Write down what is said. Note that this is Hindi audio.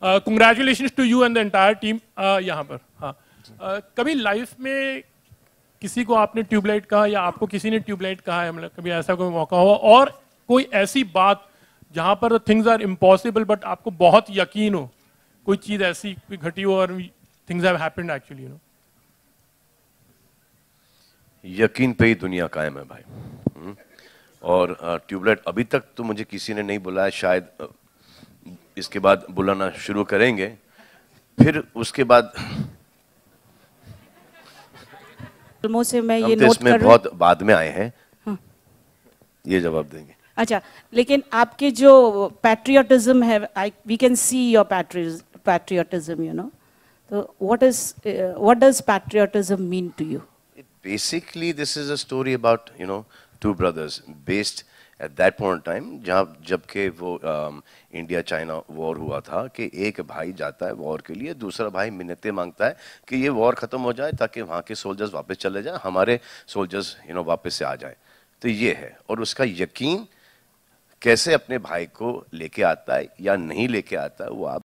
Congratulations to you and the entire team. यहाँ पर हाँ कभी लाइफ में किसी को आपने ट्यूबलाइट कहा या आपको किसी ने ट्यूबलाइट कहा है, मतलब कभी ऐसा कोई मौका हुआ और कोई ऐसी बात जहाँ पर थिंग्स आर इम्पॉसिबल बट आपको बहुत यकीन हो, कोई चीज ऐसी कोई घटी हो और things have happened actually, you know. यकीन पे ही दुनिया कायम है भाई. और ट्यूबलाइट अभी तक तो मुझे किसी ने नहीं बुलाया, शायद इसके बाद बुलाना शुरू करेंगे. फिर उसके बाद से मैं ये नोट कर बहुत बाद में आए हैं. हाँ. ये जवाब देंगे. अच्छा, लेकिन आपके जो पैट्रियटिज्म है, we can see your patriotism, you know. तो what does patriotism mean to you? Basically, this is a story about, you know, two brothers based at that point in time, जबकि वो India-China war हुआ था, कि एक भाई जाता है war के लिए, दूसरा भाई मिन्नतें मांगता है कि ये war खत्म हो जाए ताकि वहाँ के soldiers वापस चले जाएं, हमारे soldiers, you know, वापस से आ जाएं. तो ये है, और उसका यकीन कैसे अपने भाई को लेके आता है या नहीं लेके आता है, वो आप